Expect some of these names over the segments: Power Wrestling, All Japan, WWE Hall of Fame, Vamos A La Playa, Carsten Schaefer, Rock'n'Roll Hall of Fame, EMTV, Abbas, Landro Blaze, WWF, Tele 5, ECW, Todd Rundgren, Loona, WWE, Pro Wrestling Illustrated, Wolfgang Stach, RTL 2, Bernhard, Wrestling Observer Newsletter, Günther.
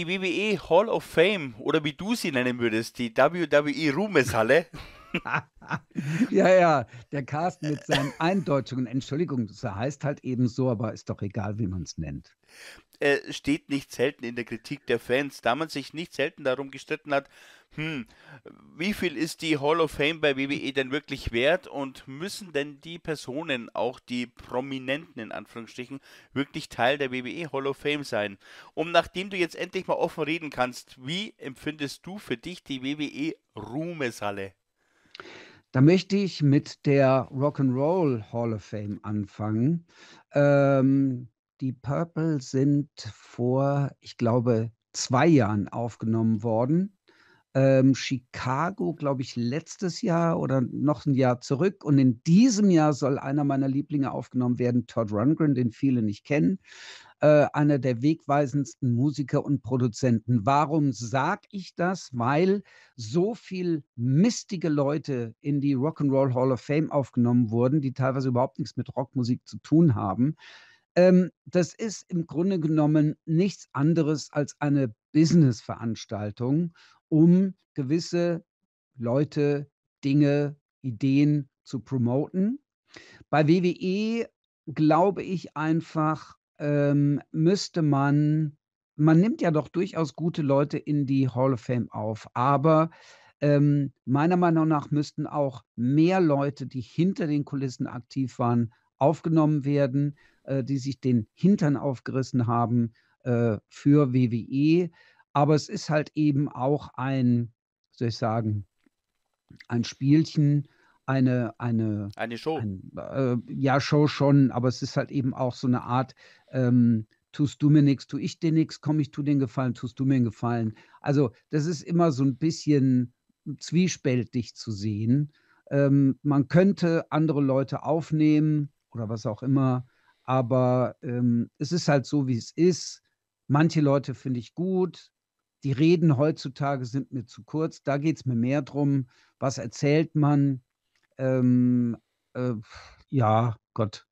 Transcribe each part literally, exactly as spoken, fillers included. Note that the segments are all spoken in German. die W W E Hall of Fame oder wie du sie nennen würdest, die W W E Ruhmeshalle. Ja, ja, der Carsten mit seinen Eindeutschungen, Entschuldigung, das heißt halt eben so, aber ist doch egal, wie man es nennt. Äh, steht nicht selten in der Kritik der Fans, da man sich nicht selten darum gestritten hat, hm, wie viel ist die Hall of Fame bei W W E denn wirklich wert und müssen denn die Personen, auch die Prominenten in Anführungsstrichen, wirklich Teil der W W E Hall of Fame sein? Und nachdem du jetzt endlich mal offen reden kannst, wie empfindest du für dich die W W E Ruhmeshalle? Da möchte ich mit der Rock'n'Roll Hall of Fame anfangen. Ähm, die Purple sind vor, ich glaube, zwei Jahren aufgenommen worden. Ähm, Chicago, glaube ich, letztes Jahr oder noch ein Jahr zurück. Und in diesem Jahr soll einer meiner Lieblinge aufgenommen werden, Todd Rundgren, den viele nicht kennen. Äh, einer der wegweisendsten Musiker und Produzenten. Warum sage ich das? Weil so viel mistige Leute in die Rock'n'Roll Hall of Fame aufgenommen wurden, die teilweise überhaupt nichts mit Rockmusik zu tun haben. Ähm, das ist im Grunde genommen nichts anderes als eine Business-Veranstaltung, um gewisse Leute, Dinge, Ideen zu promoten. Bei W W E glaube ich einfach, Ähm, müsste man, man nimmt ja doch durchaus gute Leute in die Hall of Fame auf, aber ähm, meiner Meinung nach müssten auch mehr Leute, die hinter den Kulissen aktiv waren, aufgenommen werden, äh, die sich den Hintern aufgerissen haben äh, für W W E. Aber es ist halt eben auch ein, soll ich sagen, ein Spielchen, Eine, eine, eine Show. Ein, äh, ja, Show schon, aber es ist halt eben auch so eine Art, ähm, tust du mir nichts, tu ich dir nichts, komm, ich tu den Gefallen, tust du mir einen Gefallen. Also das ist immer so ein bisschen zwiespältig zu sehen. Ähm, man könnte andere Leute aufnehmen oder was auch immer, aber ähm, es ist halt so, wie es ist. Manche Leute finde ich gut. Die Reden heutzutage sind mir zu kurz. Da geht es mir mehr drum, was erzählt man? Ähm, äh, ja, Gott,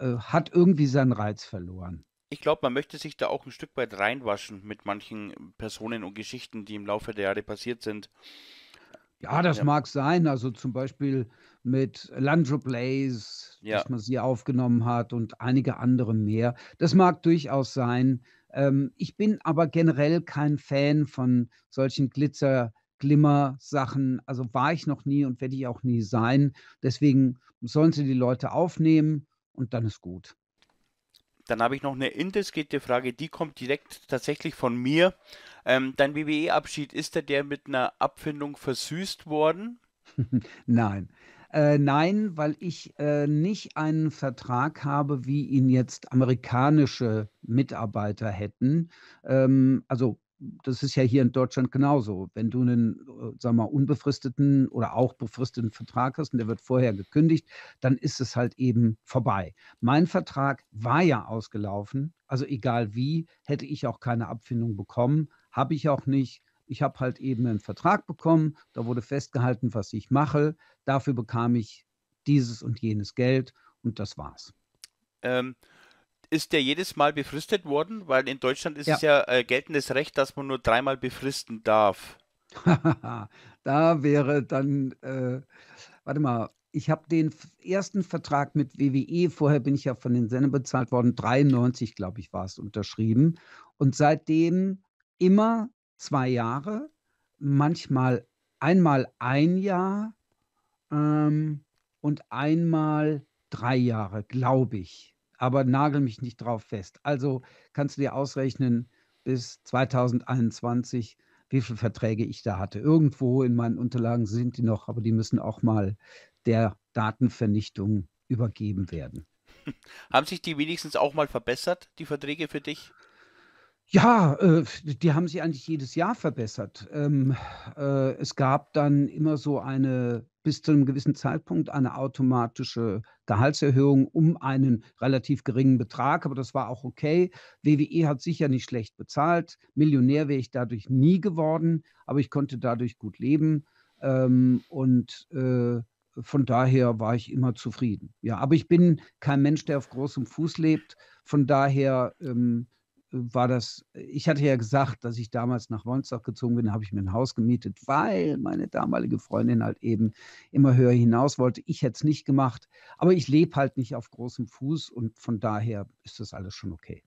äh, hat irgendwie seinen Reiz verloren. Ich glaube, man möchte sich da auch ein Stück weit reinwaschen mit manchen Personen und Geschichten, die im Laufe der Jahre passiert sind. Ja, das ja. mag sein. Also zum Beispiel mit Landro Blaze, ja. dass man sie aufgenommen hat und einige andere mehr. Das mag durchaus sein. Ähm, ich bin aber generell kein Fan von solchen Glitzer- Glimmer-Sachen, also war ich noch nie und werde ich auch nie sein. Deswegen sollen sie die Leute aufnehmen und dann ist gut. Dann habe ich noch eine indiskrete Frage, die kommt direkt tatsächlich von mir. Ähm, dein W W E-Abschied, ist der, der mit einer Abfindung versüßt worden? Nein. Äh, nein, weil ich äh, nicht einen Vertrag habe, wie ihn jetzt amerikanische Mitarbeiter hätten. Ähm, also das ist ja hier in Deutschland genauso. Wenn du einen, sagen wir mal, unbefristeten oder auch befristeten Vertrag hast und der wird vorher gekündigt, dann ist es halt eben vorbei. Mein Vertrag war ja ausgelaufen, also egal wie, hätte ich auch keine Abfindung bekommen, habe ich auch nicht. Ich habe halt eben einen Vertrag bekommen, da wurde festgehalten, was ich mache. Dafür bekam ich dieses und jenes Geld und das war's. Ähm. Ist der jedes Mal befristet worden? Weil in Deutschland ist ja. es ja äh, geltendes Recht, dass man nur dreimal befristen darf. Da wäre dann, äh, warte mal, ich habe den ersten Vertrag mit W W E, vorher bin ich ja von den Sendern bezahlt worden, dreiundneunzig, glaube ich, war es, unterschrieben. Und seitdem immer zwei Jahre, manchmal einmal ein Jahr ähm, und einmal drei Jahre, glaube ich. Aber nagel mich nicht drauf fest. Also kannst du dir ausrechnen, bis zweitausendeinundzwanzig, wie viele Verträge ich da hatte. Irgendwo in meinen Unterlagen sind die noch, aber die müssen auch mal der Datenvernichtung übergeben werden. Haben sich die wenigstens auch mal verbessert, die Verträge für dich? Ja, äh, die haben sich eigentlich jedes Jahr verbessert. Ähm, äh, es gab dann immer so eine, bis zu einem gewissen Zeitpunkt, eine automatische Gehaltserhöhung um einen relativ geringen Betrag, aber das war auch okay. W W E hat sicher nicht schlecht bezahlt. Millionär wäre ich dadurch nie geworden, aber ich konnte dadurch gut leben. Ähm, und äh, von daher war ich immer zufrieden. Ja, aber ich bin kein Mensch, der auf großem Fuß lebt. Von daher Ähm, war das, ich hatte ja gesagt, dass ich damals nach Wohnstock gezogen bin, habe ich mir ein Haus gemietet, weil meine damalige Freundin halt eben immer höher hinaus wollte. Ich hätte es nicht gemacht, aber ich lebe halt nicht auf großem Fuß und von daher ist das alles schon okay.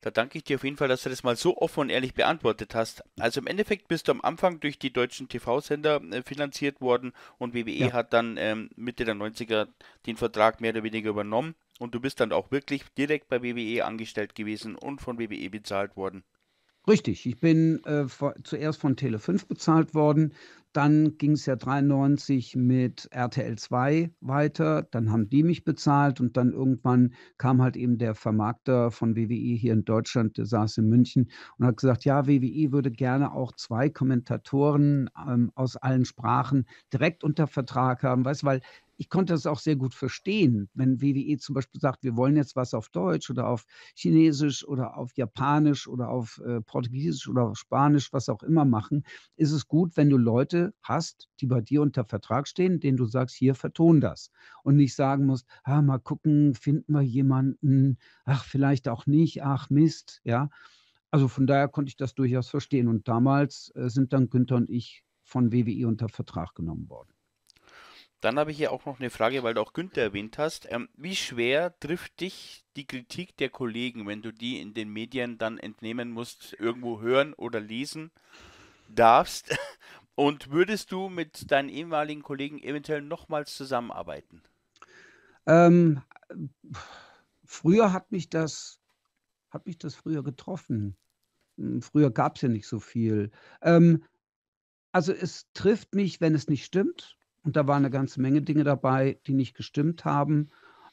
Da danke ich dir auf jeden Fall, dass du das mal so offen und ehrlich beantwortet hast. Also im Endeffekt bist du am Anfang durch die deutschen T V-Sender finanziert worden und W W E ja. hat dann ähm, Mitte der neunziger den Vertrag mehr oder weniger übernommen und du bist dann auch wirklich direkt bei W W E angestellt gewesen und von W W E bezahlt worden. Richtig, ich bin äh, vor, zuerst von Tele fünf bezahlt worden, dann ging es ja dreiundneunzig mit R T L zwei weiter, dann haben die mich bezahlt und dann irgendwann kam halt eben der Vermarkter von W W E hier in Deutschland, der saß in München und hat gesagt, ja, W W E würde gerne auch zwei Kommentatoren ähm, aus allen Sprachen direkt unter Vertrag haben, weißt du, weil ich konnte das auch sehr gut verstehen, wenn W W E zum Beispiel sagt, wir wollen jetzt was auf Deutsch oder auf Chinesisch oder auf Japanisch oder auf äh, Portugiesisch oder auf Spanisch, was auch immer machen, ist es gut, wenn du Leute hast, die bei dir unter Vertrag stehen, denen du sagst, hier, verton das. Und nicht sagen musst, ah, mal gucken, finden wir jemanden, ach, vielleicht auch nicht, ach, Mist, ja. Also von daher konnte ich das durchaus verstehen. Und damals äh, sind dann Günther und ich von W W E unter Vertrag genommen worden. Dann habe ich hier auch noch eine Frage, weil du auch Günther erwähnt hast. Ähm, wie schwer trifft dich die Kritik der Kollegen, wenn du die in den Medien dann entnehmen musst, irgendwo hören oder lesen darfst? Und würdest du mit deinen ehemaligen Kollegen eventuell nochmals zusammenarbeiten? Ähm, früher hat mich das, hat mich das früher getroffen. Früher gab es ja nicht so viel. Ähm, also es trifft mich, wenn es nicht stimmt. Und da war eine ganze Menge Dinge dabei, die nicht gestimmt haben.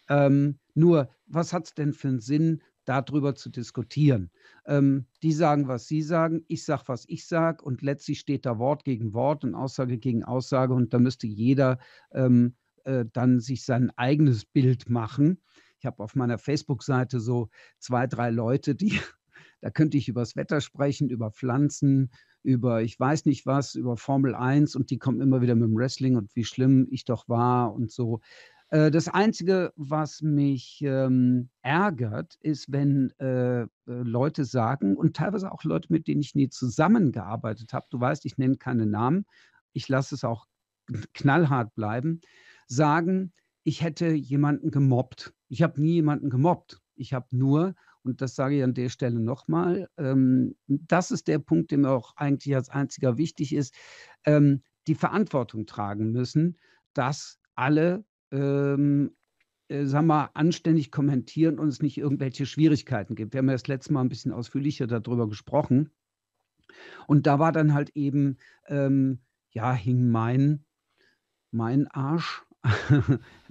Ähm, nur, was hat es denn für einen Sinn, darüber zu diskutieren? Ähm, die sagen, was sie sagen, ich sage, was ich sage. Und letztlich steht da Wort gegen Wort und Aussage gegen Aussage. Und da müsste jeder ähm, äh, dann sich sein eigenes Bild machen. Ich habe auf meiner Facebook-Seite so zwei, drei Leute, die da könnte ich über das Wetter sprechen, über Pflanzen, über ich weiß nicht was, über Formel eins und die kommen immer wieder mit dem Wrestling und wie schlimm ich doch war und so. Äh, das Einzige, was mich ähm, ärgert, ist, wenn äh, Leute sagen und teilweise auch Leute, mit denen ich nie zusammengearbeitet habe, du weißt, ich nenne keine Namen, ich lasse es auch knallhart bleiben, sagen, ich hätte jemanden gemobbt. Ich habe nie jemanden gemobbt. Ich habe nur... Und das sage ich an der Stelle nochmal. Ähm, das ist der Punkt, der mir auch eigentlich als einziger wichtig ist, ähm, die Verantwortung tragen müssen, dass alle, ähm, äh, sagen wir mal, anständig kommentieren und es nicht irgendwelche Schwierigkeiten gibt. Wir haben ja das letzte Mal ein bisschen ausführlicher darüber gesprochen. Und da war dann halt eben, ähm, ja, hing mein, mein Arsch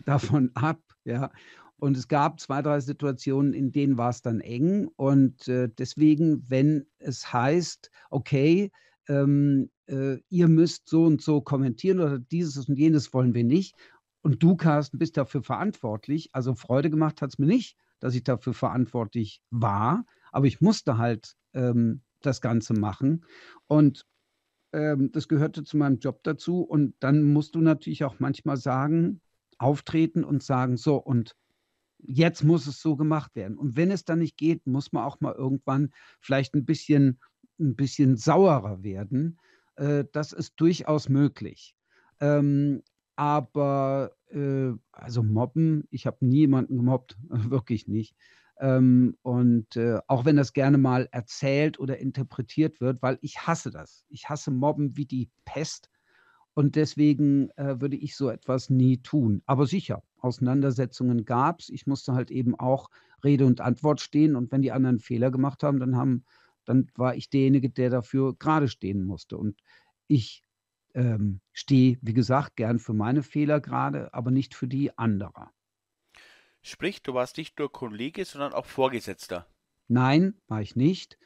davon ab, ja. Und es gab zwei, drei Situationen, in denen war es dann eng. Und äh, deswegen, wenn es heißt, okay, ähm, äh, ihr müsst so und so kommentieren oder dieses und jenes wollen wir nicht. Und du, Carsten, bist dafür verantwortlich. Also Freude gemacht hat es mir nicht, dass ich dafür verantwortlich war. Aber ich musste halt ähm, das Ganze machen. Und ähm, das gehörte zu meinem Job dazu. Und dann musst du natürlich auch manchmal sagen, auftreten und sagen, so und jetzt muss es so gemacht werden. Und wenn es dann nicht geht, muss man auch mal irgendwann vielleicht ein bisschen, ein bisschen saurer werden. Äh, das ist durchaus möglich. Ähm, aber, äh, also mobben, ich habe nie jemanden gemobbt, wirklich nicht. Ähm, und äh, auch wenn das gerne mal erzählt oder interpretiert wird, weil ich hasse das. Ich hasse Mobben wie die Pest. Und deswegen äh, würde ich so etwas nie tun. Aber sicher, Auseinandersetzungen gab es. Ich musste halt eben auch Rede und Antwort stehen. Und wenn die anderen Fehler gemacht haben, dann, haben, dann war ich derjenige, der dafür gerade stehen musste. Und ich ähm, stehe, wie gesagt, gern für meine Fehler gerade, aber nicht für die anderer. Sprich, du warst nicht nur Kollege, sondern auch Vorgesetzter. Nein, war ich nicht.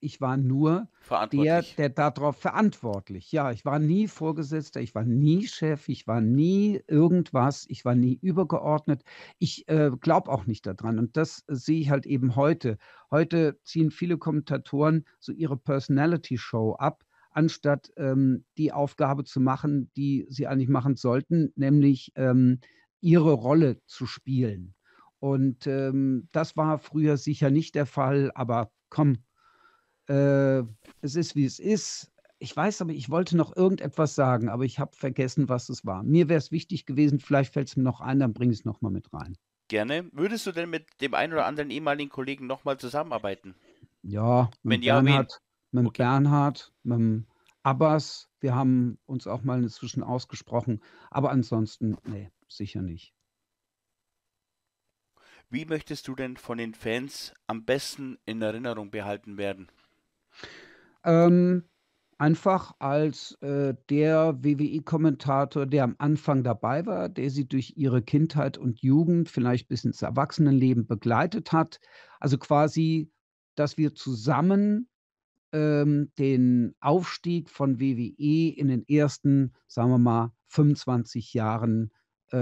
Ich war nur der, der darauf verantwortlich. Ja, ich war nie Vorgesetzter, ich war nie Chef, ich war nie irgendwas, ich war nie übergeordnet. Ich äh, glaube auch nicht daran und das äh, sehe ich halt eben heute. Heute ziehen viele Kommentatoren so ihre Personality-Show ab, anstatt ähm, die Aufgabe zu machen, die sie eigentlich machen sollten, nämlich ähm, ihre Rolle zu spielen. Und ähm, das war früher sicher nicht der Fall, aber komm, äh, es ist, wie es ist. Ich weiß aber, ich wollte noch irgendetwas sagen, aber ich habe vergessen, was es war. Mir wäre es wichtig gewesen, vielleicht fällt es mir noch ein, dann bringe ich es nochmal mit rein. Gerne. Würdest du denn mit dem einen oder anderen ehemaligen Kollegen nochmal zusammenarbeiten? Ja, mit Bernhard, mit okay. Bernhard, mit Abbas. Wir haben uns auch mal inzwischen ausgesprochen, aber ansonsten, nee, sicher nicht. Wie möchtest du denn von den Fans am besten in Erinnerung behalten werden? Ähm, einfach als äh, der W W E-Kommentator, der am Anfang dabei war, der sie durch ihre Kindheit und Jugend vielleicht bis ins Erwachsenenleben begleitet hat. Also quasi, dass wir zusammen ähm, den Aufstieg von W W E in den ersten, sagen wir mal, fünfundzwanzig Jahren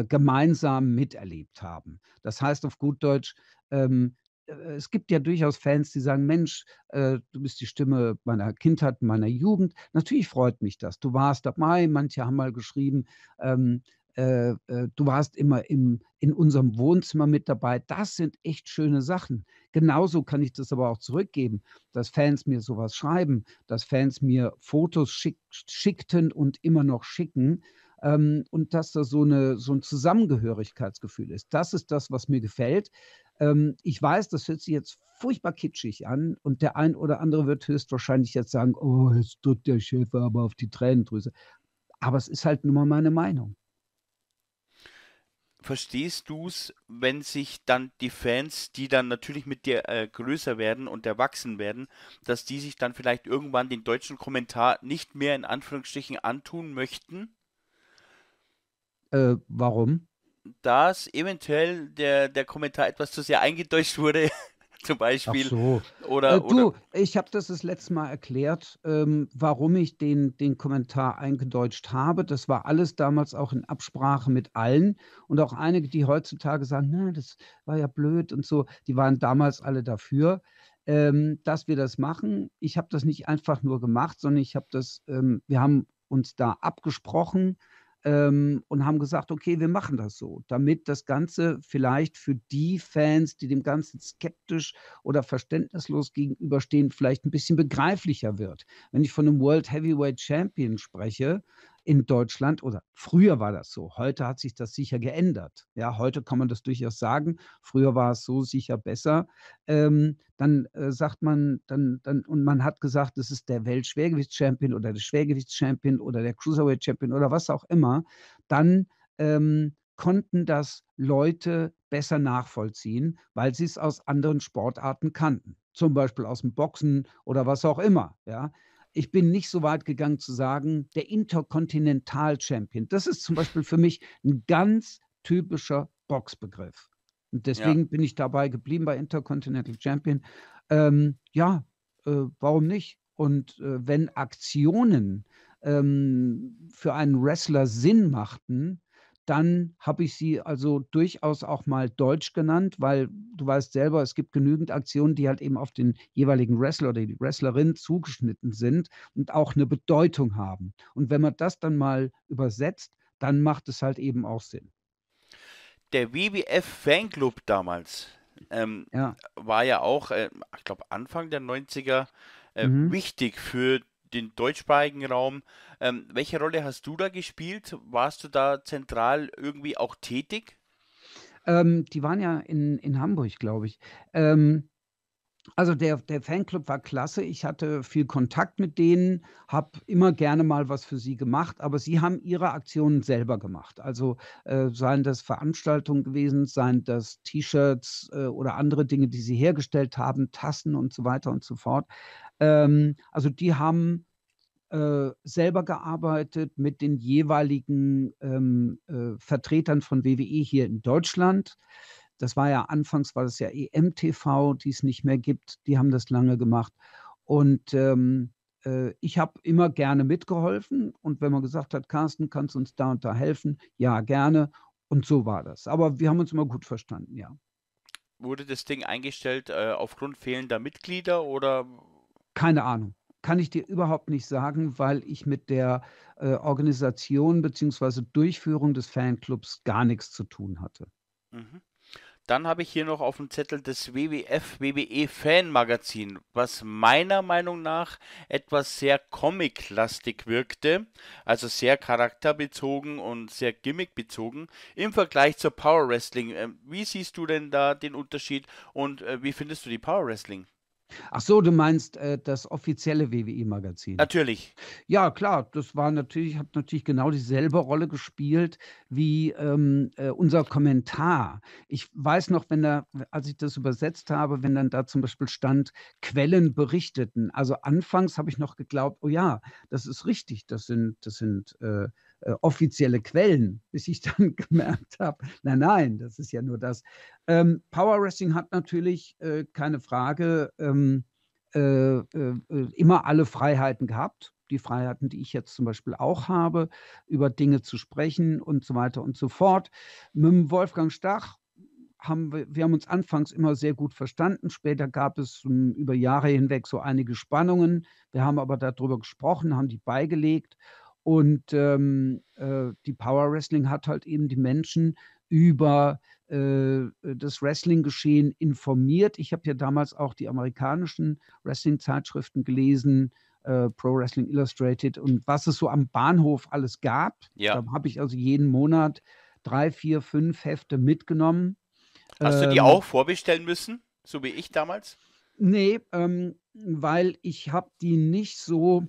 gemeinsam miterlebt haben. Das heißt auf gut Deutsch, ähm, es gibt ja durchaus Fans, die sagen, Mensch, äh, du bist die Stimme meiner Kindheit, meiner Jugend. Natürlich freut mich das. Du warst dabei, manche haben mal geschrieben, ähm, äh, äh, du warst immer im, in unserem Wohnzimmer mit dabei. Das sind echt schöne Sachen. Genauso kann ich das aber auch zurückgeben, dass Fans mir sowas schreiben, dass Fans mir Fotos schick, schickten und immer noch schicken, und dass da so, eine, so ein Zusammengehörigkeitsgefühl ist. Das ist das, was mir gefällt. Ich weiß, das hört sich jetzt furchtbar kitschig an und der ein oder andere wird höchstwahrscheinlich jetzt sagen, oh, jetzt drückt der Schäfer aber auf die Tränendrüse. Aber es ist halt nun mal meine Meinung. Verstehst du es, wenn sich dann die Fans, die dann natürlich mit dir äh, größer werden und erwachsen werden, dass die sich dann vielleicht irgendwann den deutschen Kommentar nicht mehr in Anführungsstrichen antun möchten? Äh, warum? Dass eventuell der, der Kommentar etwas zu sehr eingedeutscht wurde, zum Beispiel. Ach so. Oder, äh, du, oder... ich habe das das letzte Mal erklärt, ähm, warum ich den, den Kommentar eingedeutscht habe. Das war alles damals auch in Absprache mit allen. Und auch einige, die heutzutage sagen, na, das war ja blöd und so, die waren damals alle dafür, ähm, dass wir das machen. Ich habe das nicht einfach nur gemacht, sondern ich habe das, ähm, wir haben uns da abgesprochen, und haben gesagt, okay, wir machen das so, damit das Ganze vielleicht für die Fans, die dem Ganzen skeptisch oder verständnislos gegenüberstehen, vielleicht ein bisschen begreiflicher wird. Wenn ich von einem World Heavyweight Champion spreche in Deutschland, oder früher war das so, heute hat sich das sicher geändert. Ja, heute kann man das durchaus sagen, früher war es so sicher besser. Ähm, dann äh, sagt man, dann, dann, und man hat gesagt, das ist der Weltschwergewichts-Champion oder der Schwergewichts-Champion oder der Cruiserweight-Champion oder was auch immer, dann ähm, konnten das Leute besser nachvollziehen, weil sie es aus anderen Sportarten kannten, zum Beispiel aus dem Boxen oder was auch immer. Ja. Ich bin nicht so weit gegangen zu sagen, der Interkontinental-Champion, das ist zum Beispiel für mich ein ganz typischer Boxbegriff. Und deswegen ja. bin ich dabei geblieben bei Intercontinental Champion. Ähm, ja, äh, warum nicht? Und äh, wenn Aktionen ähm, für einen Wrestler Sinn machten, dann habe ich sie also durchaus auch mal deutsch genannt, weil du weißt selber, es gibt genügend Aktionen, die halt eben auf den jeweiligen Wrestler oder die Wrestlerin zugeschnitten sind und auch eine Bedeutung haben. Und wenn man das dann mal übersetzt, dann macht es halt eben auch Sinn. Der W W F-Fanclub damals ähm, ja. war ja auch, äh, ich glaube, Anfang der neunziger äh, mhm. wichtig für den deutschsprachigen Raum. Ähm, welche Rolle hast du da gespielt? Warst du da zentral irgendwie auch tätig? Ähm, die waren ja in, in Hamburg, glaube ich. Ähm, also der, der Fanclub war klasse. Ich hatte viel Kontakt mit denen, habe immer gerne mal was für sie gemacht, aber sie haben ihre Aktionen selber gemacht. Also äh, seien das Veranstaltungen gewesen, seien das T-Shirts äh, oder andere Dinge, die sie hergestellt haben, Tassen und so weiter und so fort. Ähm, also die haben äh, selber gearbeitet mit den jeweiligen ähm, äh, Vertretern von W W E hier in Deutschland. Das war ja, anfangs war das ja E M T V, die es nicht mehr gibt. Die haben das lange gemacht. Und ähm, äh, ich habe immer gerne mitgeholfen. Und wenn man gesagt hat, Carsten, kannst du uns da und da helfen? Ja, gerne. Und so war das. Aber wir haben uns immer gut verstanden, ja. Wurde das Ding eingestellt äh, aufgrund fehlender Mitglieder oder? Keine Ahnung. Kann ich dir überhaupt nicht sagen, weil ich mit der äh, Organisation bzw. Durchführung des Fanclubs gar nichts zu tun hatte. Mhm. Dann habe ich hier noch auf dem Zettel das W W F W W E Fan Magazin, was meiner Meinung nach etwas sehr comiclastig wirkte, also sehr charakterbezogen und sehr gimmickbezogen im Vergleich zur Power Wrestling. Wie siehst du denn da den Unterschied und wie findest du die Power Wrestling? Ach so, du meinst äh, das offizielle W W E Magazin. Natürlich. Ja, klar, das war natürlich, hat natürlich genau dieselbe Rolle gespielt wie ähm, äh, unser Kommentar. Ich weiß noch, wenn da, als ich das übersetzt habe, wenn dann da zum Beispiel stand, Quellen berichteten. Also anfangs habe ich noch geglaubt, oh ja, das ist richtig, das sind, das sind äh, äh, offizielle Quellen, bis ich dann gemerkt habe, nein, nein, das ist ja nur das. Ähm, Power Wrestling hat natürlich, äh, keine Frage, ähm, äh, äh, immer alle Freiheiten gehabt. Die Freiheiten, die ich jetzt zum Beispiel auch habe, über Dinge zu sprechen und so weiter und so fort. Mit dem Wolfgang Stach haben wir, wir haben uns anfangs immer sehr gut verstanden. Später gab es um, über Jahre hinweg so einige Spannungen. Wir haben aber darüber gesprochen, haben die beigelegt. Und ähm, äh, die Power Wrestling hat halt eben die Menschen über äh, das Wrestling-Geschehen informiert. Ich habe ja damals auch die amerikanischen Wrestling-Zeitschriften gelesen, äh, Pro Wrestling Illustrated und was es so am Bahnhof alles gab. Ja. Da habe ich also jeden Monat drei, vier, fünf Hefte mitgenommen. Hast ähm, du die auch vorbestellen müssen, so wie ich damals? Nee, ähm, weil ich habe die nicht so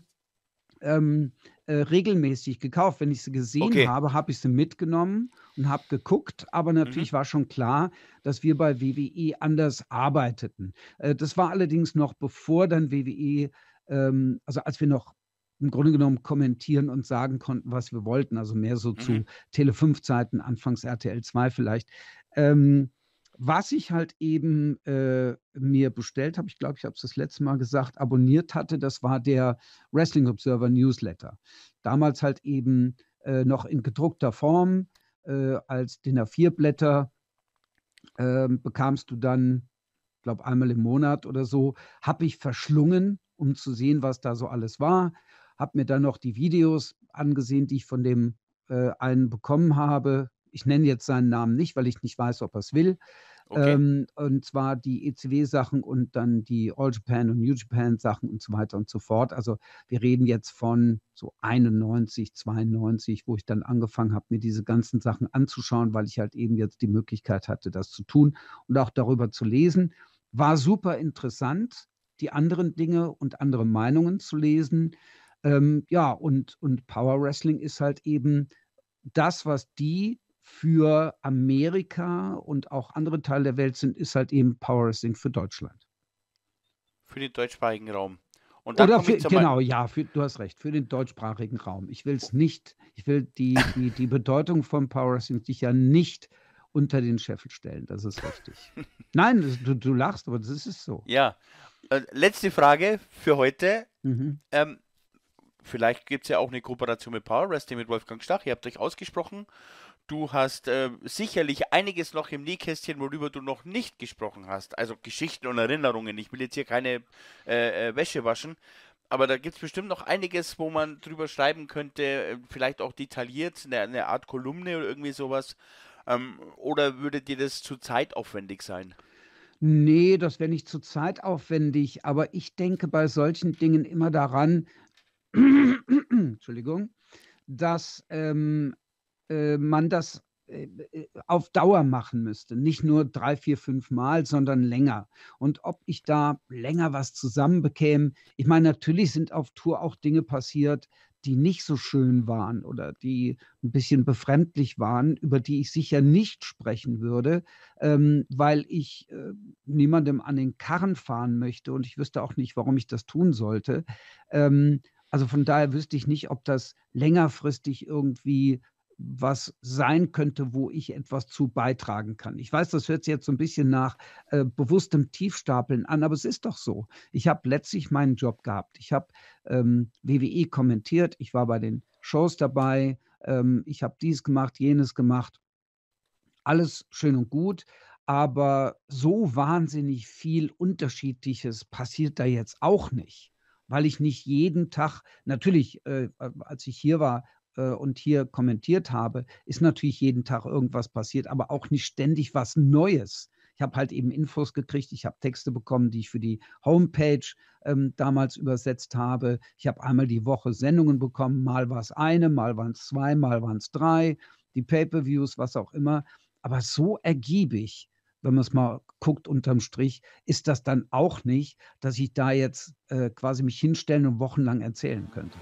ähm, äh, regelmäßig gekauft. Wenn ich sie gesehen okay. habe, habe ich sie mitgenommen und habe geguckt, aber natürlich mhm. war schon klar, dass wir bei W W E anders arbeiteten. Äh, das war allerdings noch bevor dann W W E, ähm, also als wir noch im Grunde genommen kommentieren und sagen konnten, was wir wollten, also mehr so mhm. zu Tele fünf Zeiten, anfangs R T L zwei vielleicht. Ähm, was ich halt eben äh, mir bestellt habe, ich glaube, ich habe es das letzte Mal gesagt, abonniert hatte, das war der Wrestling Observer Newsletter. Damals halt eben äh, noch in gedruckter Form. Äh, als D I N A vier Blätter äh, bekamst du dann, ich glaube, einmal im Monat oder so, habe ich verschlungen, um zu sehen, was da so alles war. Habe mir dann noch die Videos angesehen, die ich von dem äh, einen bekommen habe. Ich nenne jetzt seinen Namen nicht, weil ich nicht weiß, ob er es will. Okay. Ähm, und zwar die E C W Sachen und dann die All Japan und New Japan Sachen und so weiter und so fort. Also wir reden jetzt von so einundneunzig, zweiundneunzig, wo ich dann angefangen habe, mir diese ganzen Sachen anzuschauen, weil ich halt eben jetzt die Möglichkeit hatte, das zu tun und auch darüber zu lesen. War super interessant, die anderen Dinge und andere Meinungen zu lesen. Ähm, ja, und, und Power Wrestling ist halt eben das, was die für Amerika und auch andere Teile der Welt sind, ist halt eben Power Wrestling für Deutschland. Für den deutschsprachigen Raum. Und dann Oder für, genau, ja, für, du hast recht, für den deutschsprachigen Raum. Ich will es nicht, ich will die, die, die Bedeutung von Power Wrestling sicher nicht unter den Scheffel stellen, das ist richtig. Nein, das, du, du lachst, aber das ist so. Ja, äh, letzte Frage für heute. Mhm. Ähm, vielleicht gibt es ja auch eine Kooperation mit Power Wrestling, mit Wolfgang Stach, ihr habt euch ausgesprochen. Du hast äh, sicherlich einiges noch im Nähkästchen, worüber du noch nicht gesprochen hast. Also Geschichten und Erinnerungen. Ich will jetzt hier keine äh, äh, Wäsche waschen. Aber da gibt es bestimmt noch einiges, wo man drüber schreiben könnte. Vielleicht auch detailliert, eine, eine Art Kolumne oder irgendwie sowas. Ähm, oder würde dir das zu zeitaufwendig sein? Nee, das wäre nicht zu zeitaufwendig. Aber ich denke bei solchen Dingen immer daran, Entschuldigung, dass Ähm, man das auf Dauer machen müsste. Nicht nur drei, vier, fünf Mal, sondern länger. Und ob ich da länger was zusammenbekäme, ich meine, natürlich sind auf Tour auch Dinge passiert, die nicht so schön waren oder die ein bisschen befremdlich waren, über die ich sicher nicht sprechen würde, ähm, weil ich äh, niemandem an den Karren fahren möchte und ich wüsste auch nicht, warum ich das tun sollte. Ähm, also von daher wüsste ich nicht, ob das längerfristig irgendwie was sein könnte, wo ich etwas zu beitragen kann. Ich weiß, das hört sich jetzt so ein bisschen nach äh, bewusstem Tiefstapeln an, aber es ist doch so. Ich habe letztlich meinen Job gehabt. Ich habe ähm, W W E kommentiert, ich war bei den Shows dabei, ähm, ich habe dies gemacht, jenes gemacht. Alles schön und gut, aber so wahnsinnig viel Unterschiedliches passiert da jetzt auch nicht, weil ich nicht jeden Tag, natürlich, äh, als ich hier war, äh, und hier kommentiert habe, ist natürlich jeden Tag irgendwas passiert, aber auch nicht ständig was Neues. Ich habe halt eben Infos gekriegt, ich habe Texte bekommen, die ich für die Homepage ähm, damals übersetzt habe. Ich habe einmal die Woche Sendungen bekommen, mal war es eine, mal waren es zwei, mal waren es drei, die Pay-per-Views, was auch immer. Aber so ergiebig, wenn man es mal guckt unterm Strich, ist das dann auch nicht, dass ich da jetzt äh, quasi mich hinstellen und wochenlang erzählen könnte.